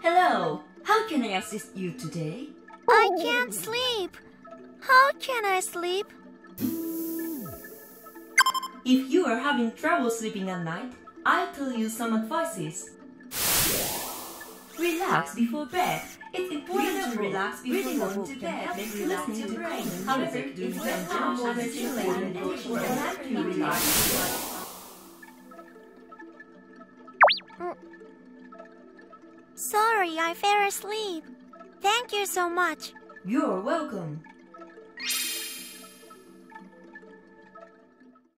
Hello, how can I assist you today? I can't sleep. How can I sleep? If you are having trouble sleeping at night, I'll tell you some advices. Relax before bed. It's important to relax before going to bed. Listening to brain. However, it's very harmful to stimulate and help you relax. Sorry, I fell asleep. Thank you so much. You're welcome.